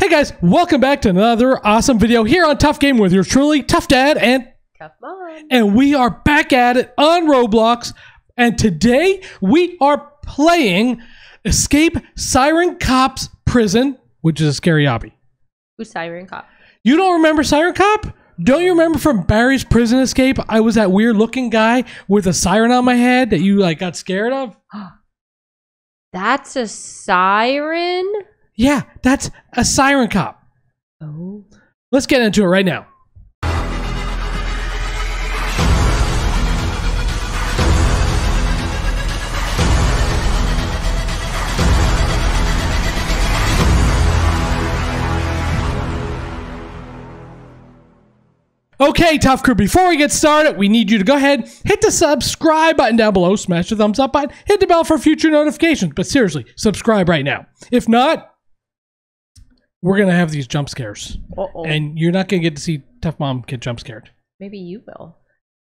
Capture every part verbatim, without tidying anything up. Hey guys, welcome back to another awesome video here on T U F Gaming with yours truly, T U F Dad and T U F Mom. And we are back at it on Roblox. And today we are playing Escape Siren Cop's Prison, which is a scary obby. Who's Siren Cop? You don't remember Siren Cop? Don't you remember from Barry's Prison Escape? I was that weird looking guy with a siren on my head that you like got scared of? That's a siren? Yeah, that's a Siren Cop. Oh. Let's get into it right now. Okay, T U F Crew, before we get started, we need you to go ahead, hit the subscribe button down below, smash the thumbs up button, hit the bell for future notifications. But seriously, subscribe right now. If not, we're going to have these jump scares. Uh-oh. And you're not going to get to see T U F Mom get jump scared. Maybe you will.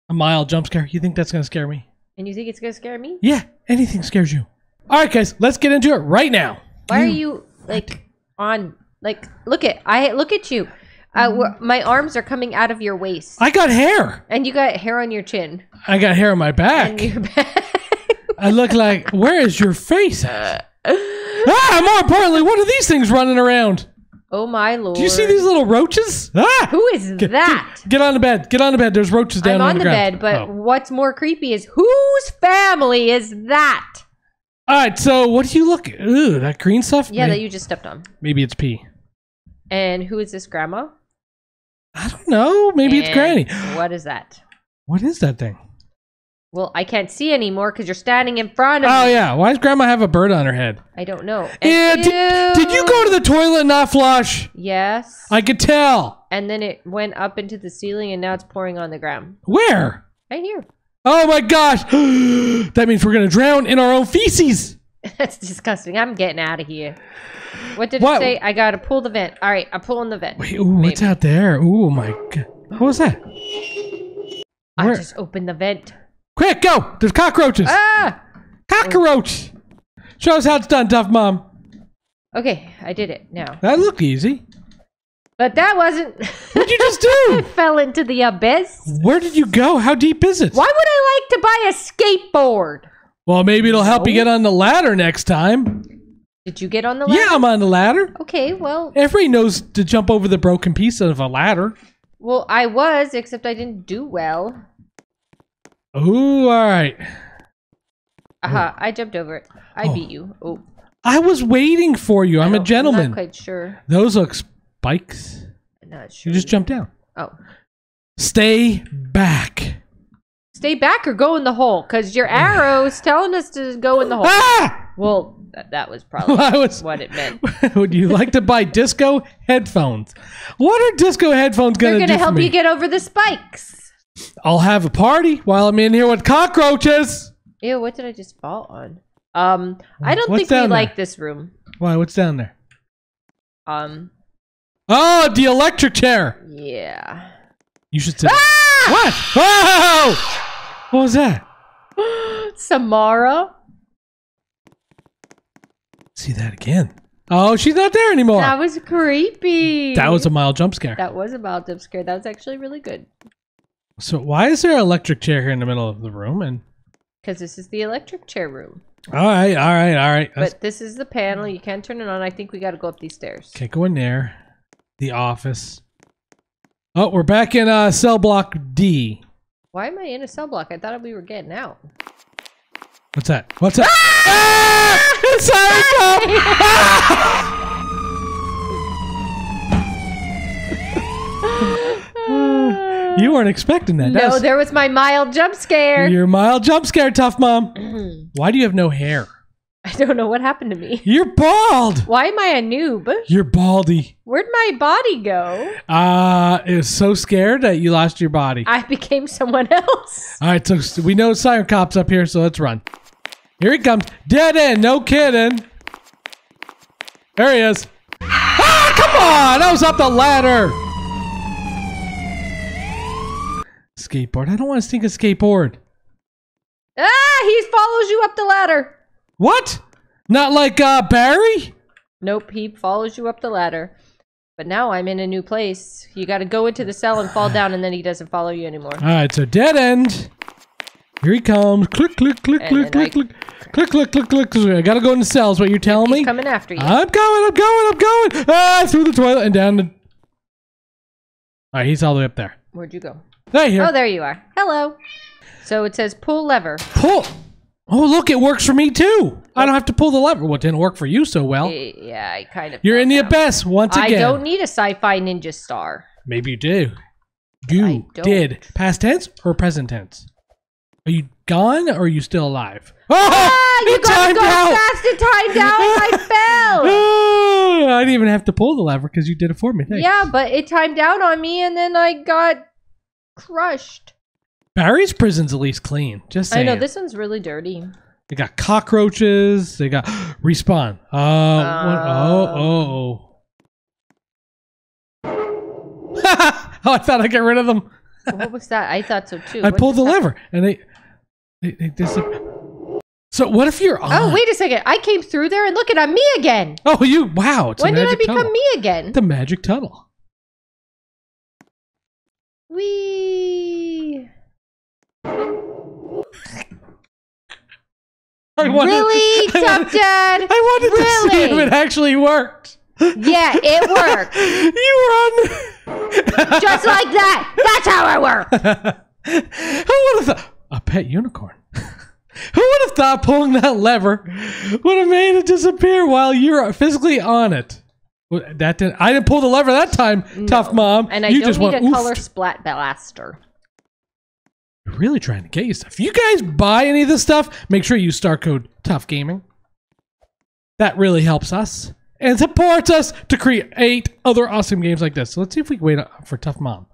A mild jump scare. You think that's going to scare me? And you think it's going to scare me? Yeah. Anything scares you. All right, guys. Let's get into it right now. Why are you, like, on, like, look at, I, look at you. Uh, my arms are coming out of your waist. I got hair. And you got hair on your chin. I got hair on my back. And your back. I look like, where is your face at? Ah, more importantly, what are these things running around? Oh my lord. Do you see these little roaches? Ah! Who is get, that? Get, get on the bed. Get on the bed. There's roaches down I'm on, on the, the ground. bed, but oh. What's more creepy is whose family is that? All right, so what do you look at? Ooh, that green stuff? Yeah, maybe, that you just stepped on. Maybe it's pee. And who is this grandma? I don't know. Maybe and it's Granny. What is that? What is that thing? Well, I can't see anymore because you're standing in front of me. Oh, yeah. Why does Grandma have a bird on her head? I don't know. Yeah, did, did you go to the toilet and not flush? Yes. I could tell. And then it went up into the ceiling, and now it's pouring on the ground. Where? Right here. Oh, my gosh. That means we're going to drown in our own feces. That's disgusting. I'm getting out of here. What did what? it say? I got to pull the vent. All right. I'm pulling the vent. Wait, ooh, what's out there? Oh, my God. What was that? I Where? just opened the vent. Quick, go! There's cockroaches! Ah! Cockroach! Show us how it's done, T U F Mom. Okay, I did it now. That looked easy. But that wasn't... What'd you just do? I fell into the abyss. Where did you go? How deep is it? Why would I like to buy a skateboard? Well, maybe it'll help oh. you get on the ladder next time. Did you get on the ladder? Yeah, I'm on the ladder. Okay, well... Everybody knows to jump over the broken piece of a ladder. Well, I was, except I didn't do well. Ooh, all right. Aha, uh-huh, I jumped over it. I oh. beat you. Oh. I was waiting for you. I'm a gentleman. I'm not quite sure. Those look spikes. I'm not sure. You just jumped down. Oh. Stay back. Stay back or go in the hole, because your arrow's telling us to go in the hole. Ah! Well, that, that was probably well, I was, what it meant. Would you like to buy disco headphones? What are disco headphones going to do? They're going to help you get over the spikes. I'll have a party while I'm in here with cockroaches. Ew, what did I just fall on? Um, I don't what's think we there? like this room. Why? What's down there? Um. Oh, the electric chair. Yeah. You should sit. Ah! What? Oh! What was that? Samara. See that again. Oh, she's not there anymore. That was creepy. That was a mild jump scare. That was a mild jump scare. That was actually really good. So why is there an electric chair here in the middle of the room? And because this is the electric chair room. All right, all right, all right. That's... But this is the panel. You can't turn it on. I think we got to go up these stairs. Can't go in there. The office. Oh, we're back in uh, cell block D. Why am I in a cell block? I thought we were getting out. What's that? What's that? Ah! Ah! Sorry, Tom. Ah! You weren't expecting that. No, that was, there was my mild jump scare. Your mild jump scare, T U F Mom. Why do you have no hair? I don't know what happened to me. You're bald. Why am I a noob? You're baldy. Where'd my body go? Uh, it was so scared that you lost your body. I became someone else. All right, so we know Siren Cop's up here, so let's run. Here he comes. Dead end, no kidding. There he is. Ah, come on. I was up the ladder. Skateboard. I don't want to sink a skateboard. Ah, he follows you up the ladder. What? Not like uh, Barry? Nope, he follows you up the ladder. But now I'm in a new place. You got to go into the cell and fall down, and then he doesn't follow you anymore. All right, so dead end. Here he comes. Click, click, click, click, click, click, click, click, click, click. I got to go in the cell is what you're telling me? He's coming after you. I'm going, I'm going, I'm going. Ah, through the toilet and down the... All right, he's all the way up there. Where'd you go? Right here. Oh, there you are. Hello. So it says pull lever. Pull. Oh, look, it works for me, too. I don't have to pull the lever. Well, it didn't work for you so well. Yeah, I kind of... You're in the abyss once again. I don't need a sci-fi ninja star. Maybe you do. You did. Past tense or present tense? Are you gone or are you still alive? Oh, ah, you got to go fast and timed out and I fell. Oh, I didn't even have to pull the lever because you did it for me. Thanks. Yeah, but it timed out on me and then I got crushed. Barry's prison's at least clean. Just saying. I know, this one's really dirty. They got cockroaches. They got respawn. Uh, uh, oh, oh, oh. Oh, I thought I got rid of them. What was that? I thought so too. I what pulled the that? lever and they, they, they disappeared. So what if you're on? Oh, wait a second. I came through there and look at I'm me again. Oh, you, wow. It's when did I become tunnel. me again? The magic tunnel. Wee. I wanted, really, I wanted, Tough Dad? I wanted really? to see if it actually worked. Yeah, it worked. You run. Just like that. That's how it worked. Who would have thought? A pet unicorn. Who would have thought pulling that lever would have made it disappear while you're physically on it? That didn't, I didn't pull the lever that time, no. Tough Mom. And I you don't just need went, a color splat blaster. Really trying to get you stuff. If you guys buy any of this stuff, make sure you use star code TUF Gaming. That really helps us and supports us to create other awesome games like this. So let's see if we can wait for Tough Mom.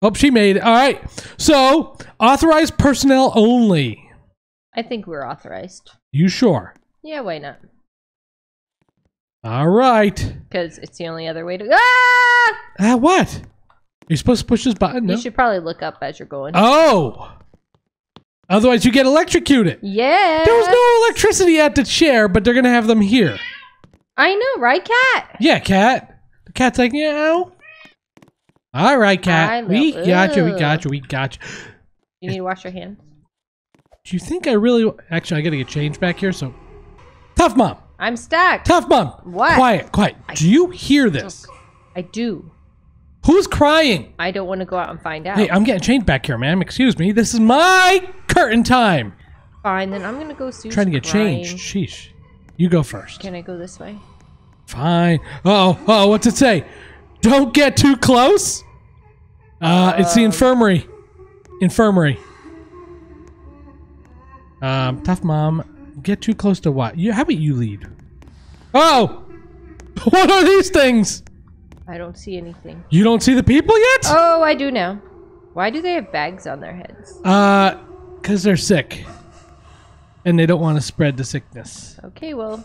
Oh, she made it. All right. So authorized personnel only. I think we're authorized. You sure? Yeah, why not? All right. Because it's the only other way to... Ah! Ah, what? You're supposed to push this button? No? You should probably look up as you're going. Oh! Otherwise you get electrocuted. Yeah. There was no electricity at the chair, but they're going to have them here. I know, right, Cat? Yeah, Cat. The cat's like, you know. All right, Cat. We got you, we got you, we got you. You need to wash your hands. Do you think I really... Actually, I got to get changed back here, so... Tough Mom. I'm stuck. Tough Mom. What? Quiet, quiet. I do you hear this? I do. Who's crying? I don't want to go out and find out. Hey, I'm getting changed back here, ma'am. Excuse me. This is my curtain time. Fine, then I'm going to go see Trying to get crying. changed. Sheesh. You go first. Can I go this way? Fine. Uh-oh. Uh-oh. What's it say? Don't get too close. Uh, um, it's the infirmary. Infirmary. Um, Tough Mom. Get too close to what? You, how about you lead? Oh! What are these things? I don't see anything. You don't see the people yet? Oh, I do now. Why do they have bags on their heads? Uh, because they're sick. And they don't want to spread the sickness. Okay, well,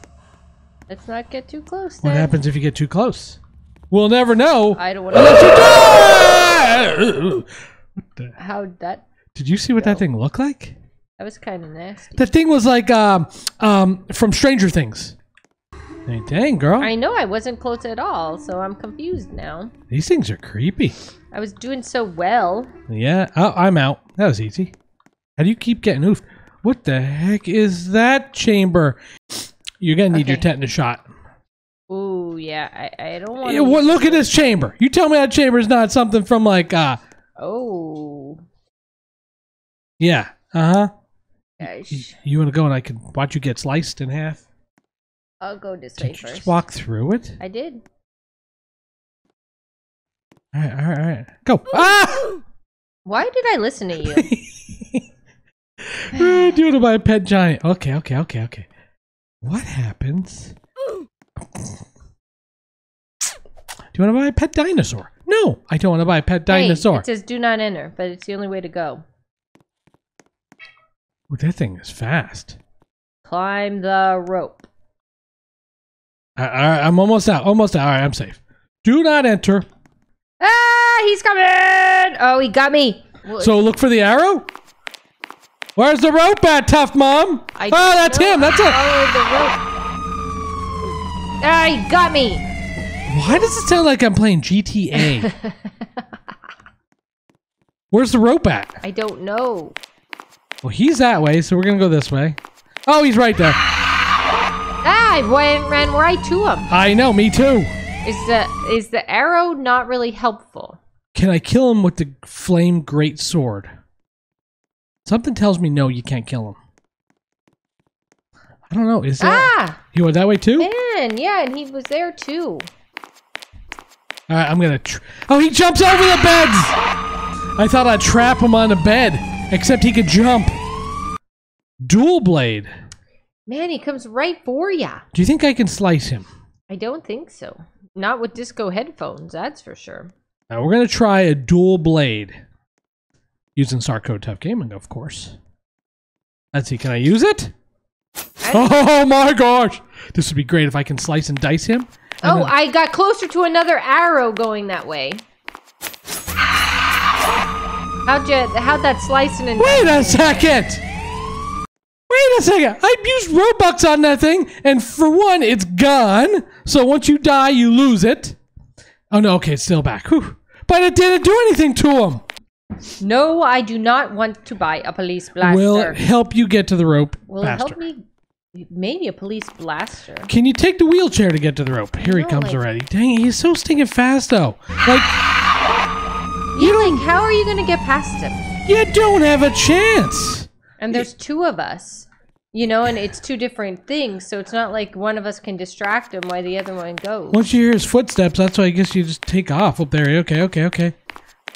let's not get too close then. What happens if you get too close? We'll never know. I don't want to... Unless you die! How'd that... Did you see what go? that thing looked like? That was kind of nasty. That thing was like um, um, from Stranger Things. Dang, dang, girl. I know I wasn't close at all, so I'm confused now. These things are creepy. I was doing so well. Yeah, oh, I'm out. That was easy. How do you keep getting oofed? What the heck is that chamber? You're going to need okay. your tetanus shot. Ooh, yeah. I, I don't want to... Well, look at this chamber. You tell me that chamber is not something from like... Uh... Oh. Yeah. Uh-huh. You, you want to go and I can watch you get sliced in half? I'll go this way first. Did you just walk through it? I did. All right, all right, all right. Go. Ah! Why did I listen to you? We're doing it by a pet giant. Okay, okay, okay, okay. What happens? Do you want to buy a pet dinosaur? No, I don't want to buy a pet dinosaur. Hey, it says do not enter, but it's the only way to go. Ooh, that thing is fast. Climb the rope. I, I'm almost out. Almost out. All right, I'm safe. Do not enter. Ah, he's coming. Oh, he got me. So look for the arrow. Where's the rope at, Tough Mom? I oh, that's know. him. That's it. Oh, the rope. Ah, he got me. Why does it sound like I'm playing G T A? Where's the rope at? I don't know. Well, he's that way, so we're going to go this way. Oh, he's right there. Ah, I went, ran right to him. I know, me too. Is the, is the arrow not really helpful? Can I kill him with the flame great sword? Something tells me no, you can't kill him. I don't know. Is that... Ah! He went that way too? Man, yeah, and he was there too. All right, I'm going to... Oh, he jumps over the beds! I thought I'd trap him on the bed, except he could jump. Dual blade. Man, he comes right for ya. Do you think I can slice him? I don't think so. Not with disco headphones, that's for sure. Now, we're going to try a dual blade. Using Sarco Tough Gaming, of course. Let's see, can I use it? Oh my gosh! This would be great if I can slice and dice him. And oh, then... I got closer to another arrow going that way. How'd you, how'd that slicing and Wait a second! Wait a second! I used Robux on that thing, and for one, it's gone. So once you die, you lose it. Oh no, okay, it's still back. Whew. But it didn't do anything to him. No, I do not want to buy a police blaster. We'll help you get to the rope Will faster. Help me? Maybe a police blaster. Can you take the wheelchair to get to the rope? Here no, he comes like, already. Dang, he's so stinking fast, though. Like, you yeah, don't, like, how are you going to get past him? You don't have a chance. And there's it, two of us, you know, and it's two different things, so it's not like one of us can distract him while the other one goes. Once you hear his footsteps, that's why I guess you just take off up there. Okay, okay, okay.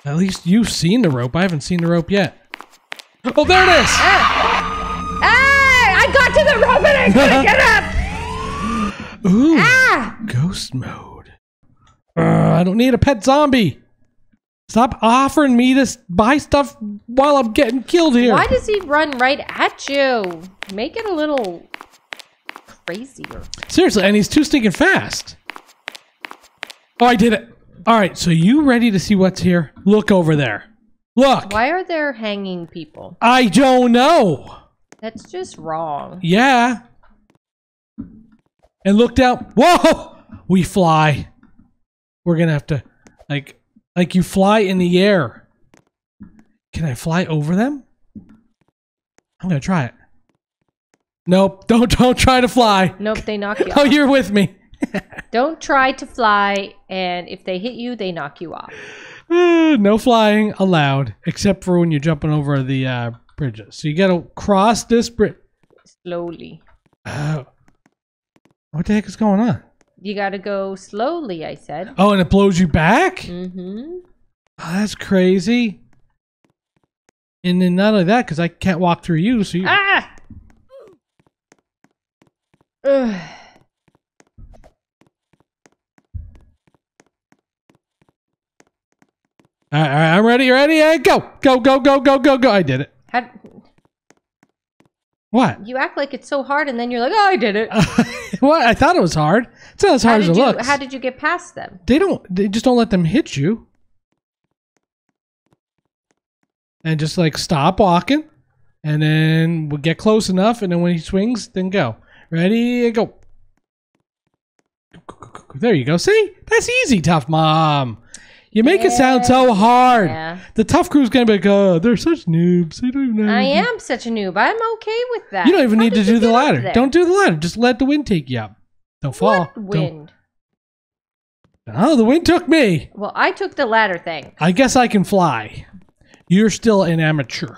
At least you've seen the rope. I haven't seen the rope yet. Oh, there it is! Ah! Ah! I got to the rope and I couldn't get up! Ooh! Ah! Ghost mode. Uh, I don't need a pet zombie! Stop offering me to buy stuff while I'm getting killed here! Why does he run right at you? Make it a little... crazier. Seriously, and he's too stinking fast! Oh, I did it! All right, so you ready to see what's here? Look over there. Look. Why are there hanging people? I don't know. That's just wrong. Yeah. And look down. Whoa! We fly. We're going to have to, like, like you fly in the air. Can I fly over them? I'm going to try it. Nope. Don't, don't try to fly. Nope, they knock you off. Oh, you're with me. Don't try to fly, and if they hit you, they knock you off. No flying allowed, except for when you're jumping over the uh, bridges. So you gotta cross this bridge slowly. Uh, what the heck is going on? You gotta go slowly, I said. Oh, and it blows you back? Mm-hmm. Oh, that's crazy. And then not only that, because I can't walk through you, so you... Ah! Ugh. All right, all right, I'm ready, ready, I go, go, go, go, go, go, go. I did it. How, what? You act like it's so hard, and then you're like, oh, I did it. What? I thought it was hard. It's not as hard as it you, looks. How did you get past them? They don't. They just don't let them hit you. And just like stop walking, and then we'll get close enough, and then when he swings, then go. Ready, go. There you go. See, that's easy, T U F Mom. You make yeah. it sound so hard. Yeah. The T U F Crew's going to be like, oh, they're such noobs. They don't even know. I am such a noob. I'm okay with that. You don't even How need to do the ladder. Don't do the ladder. Just let the wind take you up. Don't fall. What wind? Don't. Oh, the wind took me. Well, I took the ladder thing. I guess I can fly. You're still an amateur.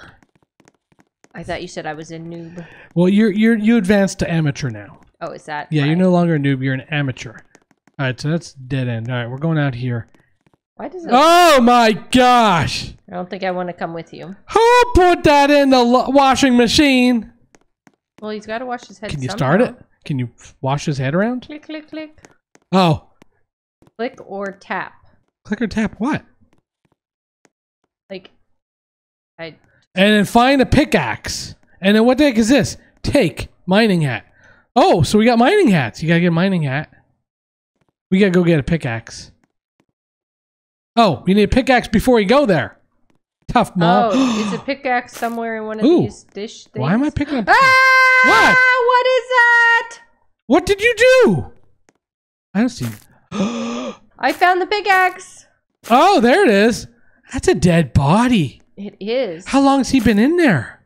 I thought you said I was a noob. Well, you're, you're, you advanced to amateur now. Oh, is that Yeah, right? You're no longer a noob. You're an amateur. All right, so that's dead end. All right, we're going out here. Why does it oh my gosh! I don't think I want to come with you. Who put that in the washing machine? Well, he's got to wash his head. Can you somehow. start it? Can you wash his head around? Click, click, click. Oh. Click or tap. Click or tap what? Like, I. And then find a pickaxe. And then what the heck is this? Take mining hat. Oh, so we got mining hats. You gotta get a mining hat. We gotta go get a pickaxe. Oh, you need a pickaxe before you go there. T U F Mom. Oh, is a pickaxe somewhere in one of Ooh, these dish things? Why am I picking up? Ah! What? What is that? What did you do? I don't see. I found the pickaxe. Oh, there it is. That's a dead body. It is. How long's he been in there?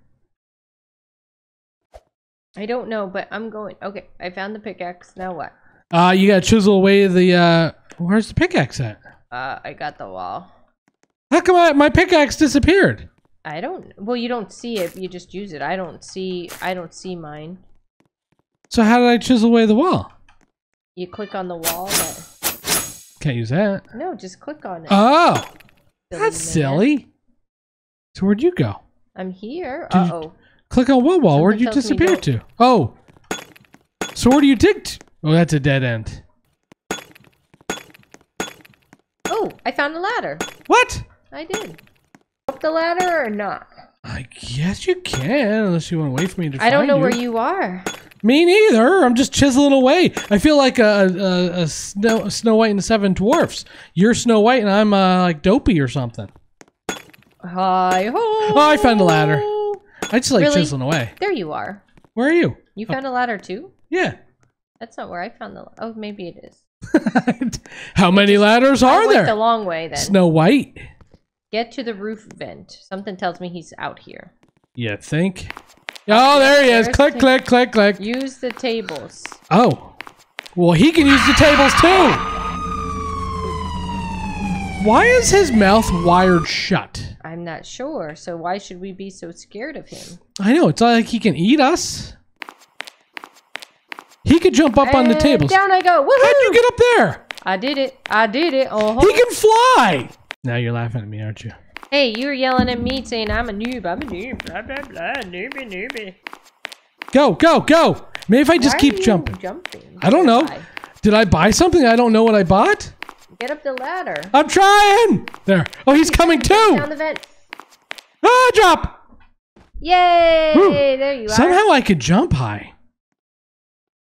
I don't know, but I'm going. Okay, I found the pickaxe. Now what? Uh, you gotta chisel away the. Uh, where's the pickaxe at? Uh, I got the wall. How come I, my pickaxe disappeared? I don't. Well, you don't see it. You just use it. I don't see. I don't see mine. So how did I chisel away the wall? You click on the wall. That... Can't use that. No, just click on it. Oh, silly that's man. Silly. So where'd you go? I'm here. Uh oh. Click on what wall? Where'd you disappear to? Oh. So where do you dig to? Oh, that's a dead end. Oh, I found a ladder. What? I did. Up the ladder or not? I guess you can, unless you want to wait for me to find you. I don't know where you are. Me neither. I'm just chiseling away. I feel like a, a, a Snow, Snow White and the Seven Dwarfs. You're Snow White and I'm uh, like Dopey or something. Hi-ho. Oh, I found the ladder. I just like really? chiseling away. There you are. Where are you? You found oh. a ladder too? Yeah. That's not where I found the. Oh, maybe it is. How many just, ladders are I went there? The long way then. Snow White. Get to the roof vent. Something tells me he's out here. You think? Oh, there he is. Click, click, click, click. Use the tables. Oh. Well, he can use the tables too. Why is his mouth wired shut? I'm not sure, so why should we be so scared of him? I know, it's not like he can eat us. He could jump up and on the tables. Down I go. Woohoo! How'd you get up there? I did it. I did it. Uh-huh. He can fly! Now you're laughing at me, aren't you? Hey, you were yelling at me saying I'm a noob. I'm a noob. Blah, blah, blah. Noobie, noobie. Go, go, go. Maybe if I just why keep jumping. jumping. I don't know. Why? Did I buy something? I don't know what I bought. Get up the ladder. I'm trying. There. Oh, he's, he's coming too. Down the vent. Ah, drop. Yay. Woo. There you are. Somehow I could jump high.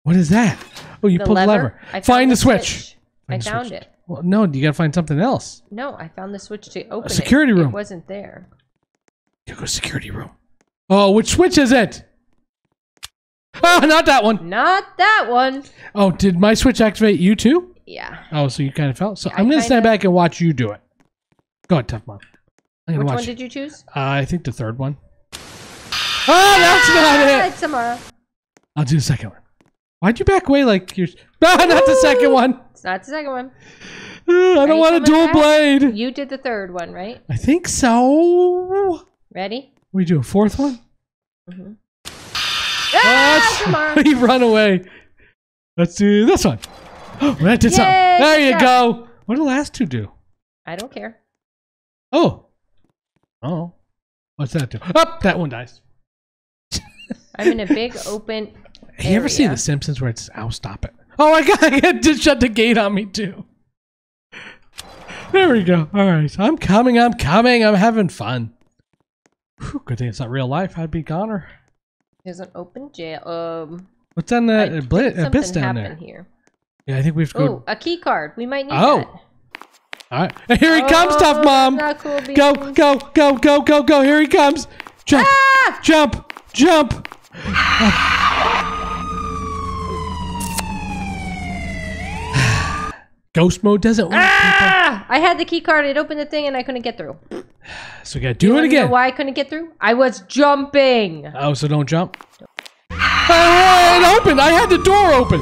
What is that? Oh, you the pulled lever. the lever. Find the switch. switch. I find found switch. it. Well, no, you gotta find something else. No, I found the switch to open it. Security room. It wasn't there. You go security room. Oh, which switch is it? Oh, not that one. Not that one. Oh, did my switch activate you too? Yeah. Oh, so you kind of fell. So yeah, I'm going to stand back and watch you do it. Go ahead, Tough Mom. I'm gonna Which watch one did you choose? Uh, I think the third one. Oh, ah, that's not it. It's I'll do the second one. Why'd you back away like you're... No, oh, not the second one. It's not the second one. I don't want a dual back? blade. You did the third one, right? I think so. Ready? We do a fourth one? Mm-hmm. Ah, come on. He run away. Let's do this one. Oh, that did Yay, something. There you go. go. What do the last two do? I don't care. Oh. Oh. What's that do? Oh, that one dies. I'm in a big open area. You ever see The Simpsons where it's, oh, stop it. Oh, my God. It just shut the gate on me, too. There we go. All right. So I'm coming. I'm coming. I'm having fun. Whew, good thing it's not real life. I'd be goner. There's an open jail. Um, What's on that abyss down there? Here. Yeah, I think we have to go. Ooh, a key card. We might need oh. that. All right. Here he oh, comes, Tough Mom. Cool, go, go, go, go, go, go. Here he comes. Jump, ah! jump, jump. Ah! Ghost mode doesn't work. Ah! I had the key card. It opened the thing and I couldn't get through. So we got to do you it again. Know why I couldn't get through? I was jumping. Oh, so don't jump. Don't. Ah, it opened. I had the door open.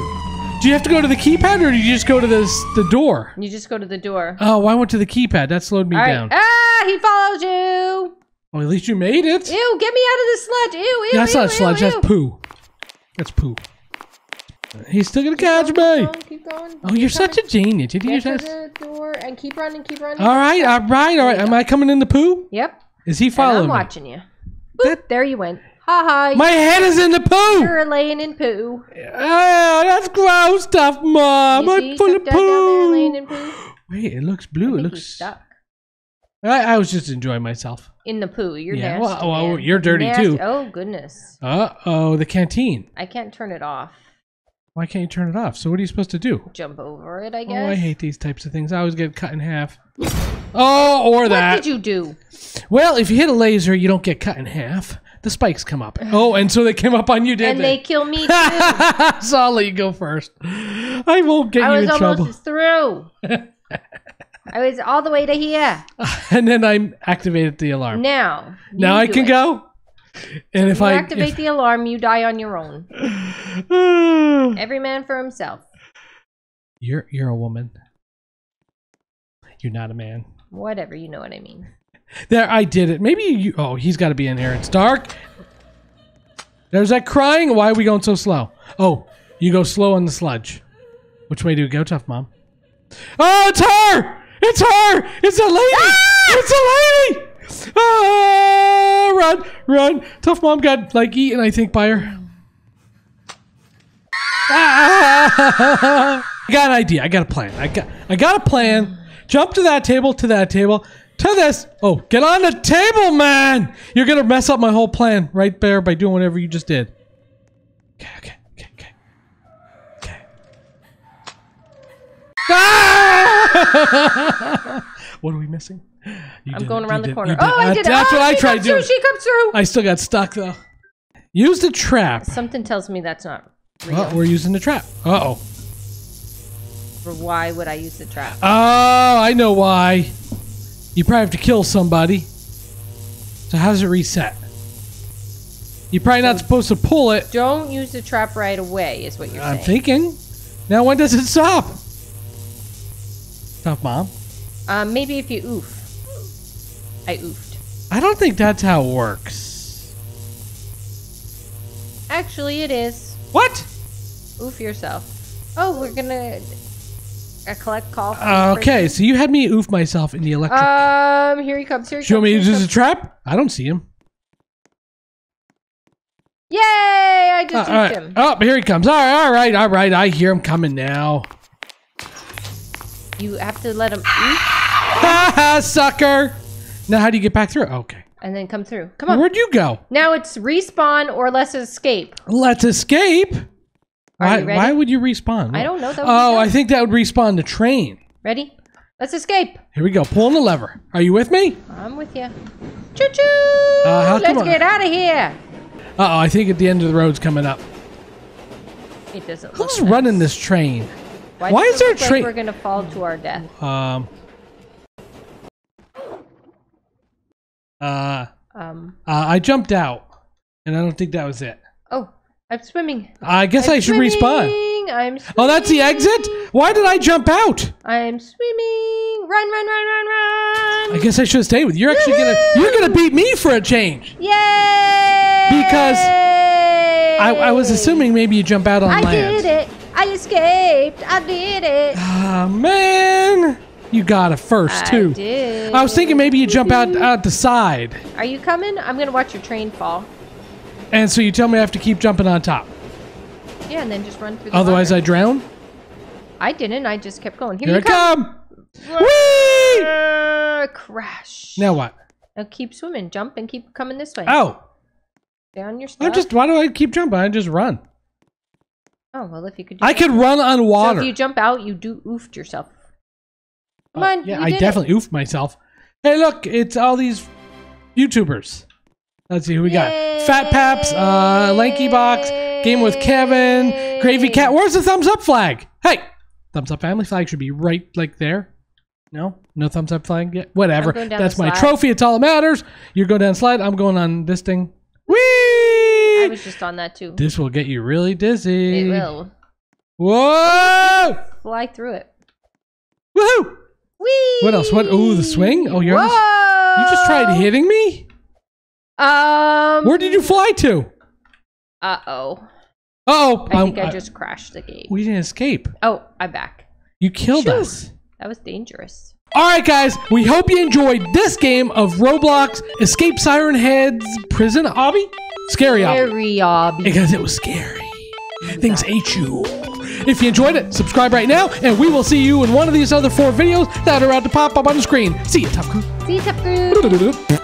Do you have to go to the keypad, or do you just go to this, the door? You just go to the door. Oh, I went to the keypad. That slowed me All right. down. Ah, he followed you. Well, at least you made it. Ew, get me out of the sludge. Ew, ew, That's ew, not ew, sludge. Ew. That's poo. That's poo. He's still going to catch me. Going, keep going. Keep oh, you're coming. such a genius. Did you get use to the door and keep running, keep running. All right, all right, all right. Am I coming in the poo? Yep. Is he following and I'm watching me? you. Boop, that there you went. Hi. My head is in the poo. You're laying in poo. Oh, that's gross stuff, Mom. I'm full of poo. Laying in poo. Wait, it looks blue. It looks stuck. I, I was just enjoying myself. In the poo. You're yeah. nasty. Well, well, you're dirty nasty. too. Oh, goodness. Uh-oh, the canteen. I can't turn it off. Why can't you turn it off? So what are you supposed to do? Jump over it, I guess. Oh, I hate these types of things. I always get cut in half. Oh, or what that. What did you do? Well, if you hit a laser, you don't get cut in half. The spikes come up. Oh, and so they came up on you, didn't and they? And they kill me, too. So I'll let you go first. I won't get I you in trouble. I was almost through. I was all the way to here. And then I activated the alarm. Now. Now I can it. go. And if you I activate if... the alarm, you die on your own. Every man for himself. You're you're a woman. You're not a man. Whatever, you know what I mean. There, I did it. Maybe you. Oh, he's got to be in here. It's dark. There's that crying. Why are we going so slow? Oh, you go slow on the sludge. Which way do we go, T U F Mom? Oh, it's her! It's her! It's a lady! Ah! It's a lady! Ah, run, run. T U F Mom got, like, eaten, I think, by her. Ah! I got an idea. I got a plan. I got, I got a plan. Jump to that table, to that table, to this. Oh, get on the table, man! You're going to mess up my whole plan right there by doing whatever you just did. Okay, okay, okay, okay. Okay. Ah! What are we missing? You I'm going it. around you the corner. Oh, I did it. That's oh, what I tried to do. She comes through. I still got stuck, though. Use the trap. Something tells me that's not real. Oh, we're using the trap. Uh-oh. Why would I use the trap? Oh, I know why. You probably have to kill somebody. So how does it reset? You're probably so not supposed to pull it. Don't use the trap right away is what you're I'm saying. I'm thinking. Now when does it stop? Stop, Mom. Um, maybe if you oof. I oofed. I don't think that's how it works. Actually, it is. What? Oof yourself. Oh, we're gonna uh, collect call. Uh, okay, so you had me oof myself in the electric. Um, here he comes. Here he comes. Do you want me to use a trap? I don't see him. Yay! I just uh, oofed him. Oh, here he comes. All right, all right, all right. I hear him coming now. You have to let him oof. Haha, sucker! Now, how do you get back through? Okay. And then come through. Come on. Where'd you go? Now it's respawn or let's escape. Let's escape? Are why, you ready? Why would you respawn? I don't know. That would oh, I think that would respawn the train. Ready? Let's escape. Here we go. Pulling the lever. Are you with me? I'm with you. Choo-choo! Uh, let's get out of here. Uh-oh, I think at the end of the road's coming up. It doesn't Who's look nice. running this train? Why, why is there a train? Like we're going to fall to our death. Um... Uh, um, uh, I jumped out, and I don't think that was it. Oh, I'm swimming. I guess I'm I should swimming. respawn. I'm swimming. Oh, that's the exit? Why did I jump out? I'm swimming. Run, run, run, run, run. I guess I should stay with you. You're actually gonna, you're gonna beat me for a change. Yay! Because I, I was assuming maybe you jump out on land. I did it. I escaped. I did it. Ah, man. You got it first, too. I did. I was thinking maybe you jump out, out the side. Are you coming? I'm going to watch your train fall. And so you tell me I have to keep jumping on top. Yeah, and then just run through the Otherwise, water. I drown? I didn't. I just kept going. Here, Here you come. Here I come. Whee! Crash. Now what? Now keep swimming. Jump and keep coming this way. Oh. Down your stuff. I'm just, why do I keep jumping? I just run. Oh, well, if you could do I that. could run on water. So if you jump out, you do oofed yourself. Come on, oh, yeah, I definitely it. oofed myself. Hey, look, it's all these YouTubers. Let's see who we Yay. got. Fat Paps, uh, Lanky Box, Game with Kevin, Gravy Cat. Where's the thumbs up flag? Hey, thumbs up family flag should be right like there. No, no thumbs up flag yet. Whatever. That's my trophy. It's all that matters. You go down slide. I'm going on this thing. Whee! I was just on that too. This will get you really dizzy. It will. Whoa! Fly through it. Woohoo! Whee! What else? What? Oh, the swing? Oh, you're just, you just tried hitting me? Um. Where did you fly to? Uh-oh. Uh-oh. I think I, I just crashed the gate. We didn't escape. Oh, I'm back. You killed Shoot. us. That was dangerous. All right, guys. We hope you enjoyed this game of Roblox Escape Siren Head's Prison Obby. Scary Obby. Scary Obby. Because it was scary. Exactly. Things ate you. If you enjoyed it, subscribe right now, and we will see you in one of these other four videos that are about to pop up on the screen. See you, T U F Crew. See you, T U F Crew.